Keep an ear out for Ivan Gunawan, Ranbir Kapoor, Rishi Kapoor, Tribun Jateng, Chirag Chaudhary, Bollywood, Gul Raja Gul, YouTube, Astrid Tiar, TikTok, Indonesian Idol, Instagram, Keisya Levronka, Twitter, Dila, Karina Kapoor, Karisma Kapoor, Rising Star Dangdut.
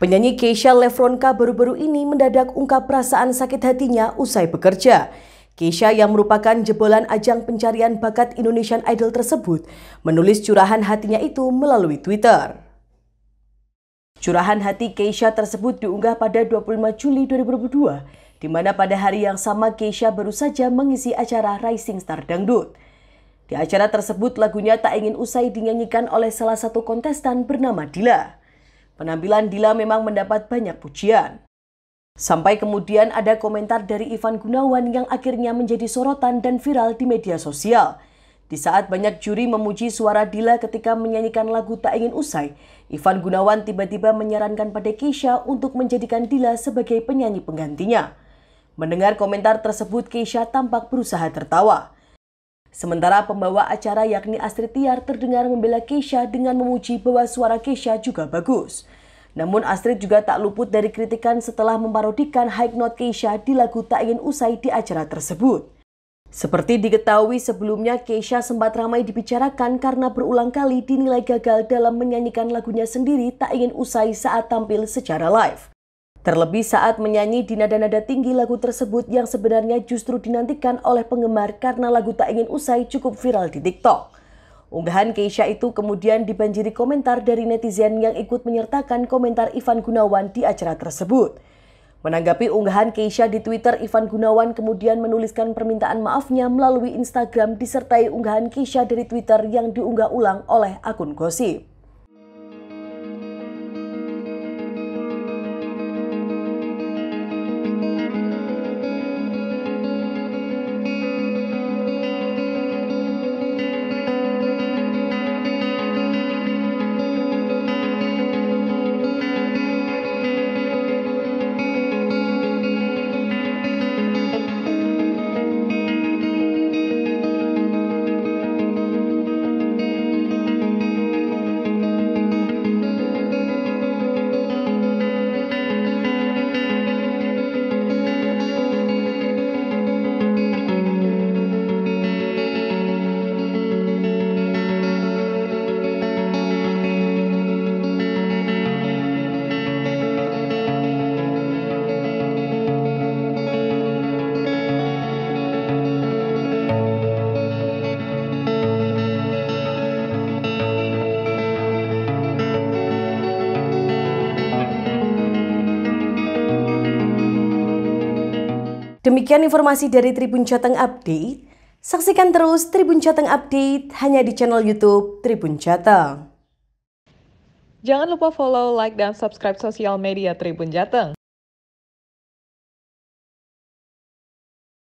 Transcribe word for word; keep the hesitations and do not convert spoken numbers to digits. Penyanyi Keisya Levronka baru-baru ini mendadak ungkap perasaan sakit hatinya usai bekerja. Keisya yang merupakan jebolan ajang pencarian bakat Indonesian Idol tersebut menulis curahan hatinya itu melalui Twitter. Curahan hati Keisya tersebut diunggah pada dua puluh lima Juli dua ribu dua puluh dua, di mana pada hari yang sama Keisya baru saja mengisi acara Rising Star Dangdut. Di acara tersebut lagunya Tak Ingin Usai dinyanyikan oleh salah satu kontestan bernama Dila. Penampilan Dila memang mendapat banyak pujian. Sampai kemudian ada komentar dari Ivan Gunawan yang akhirnya menjadi sorotan dan viral di media sosial. Di saat banyak juri memuji suara Dila ketika menyanyikan lagu Tak Ingin Usai, Ivan Gunawan tiba-tiba menyarankan pada Keisya untuk menjadikan Dila sebagai penyanyi penggantinya. Mendengar komentar tersebut, Keisya tampak berusaha tertawa. Sementara pembawa acara yakni Astrid Tiar terdengar membela Keisya dengan memuji bahwa suara Keisya juga bagus. Namun Astrid juga tak luput dari kritikan setelah memparodikan high note Keisya di lagu Tak Ingin Usai di acara tersebut. Seperti diketahui sebelumnya, Keisya sempat ramai dibicarakan karena berulang kali dinilai gagal dalam menyanyikan lagunya sendiri Tak Ingin Usai saat tampil secara live. Terlebih saat menyanyi di nada-nada tinggi lagu tersebut yang sebenarnya justru dinantikan oleh penggemar karena lagu Tak Ingin Usai cukup viral di TikTok. Unggahan Keisya itu kemudian dibanjiri komentar dari netizen yang ikut menyertakan komentar Ivan Gunawan di acara tersebut. Menanggapi unggahan Keisya di Twitter, Ivan Gunawan kemudian menuliskan permintaan maafnya melalui Instagram disertai unggahan Keisya dari Twitter yang diunggah ulang oleh akun gosip. Demikian informasi dari Tribun Jateng Update. Saksikan terus Tribun Jateng Update hanya di channel YouTube Tribun Jateng. Jangan lupa follow, like, dan subscribe sosial media Tribun Jateng.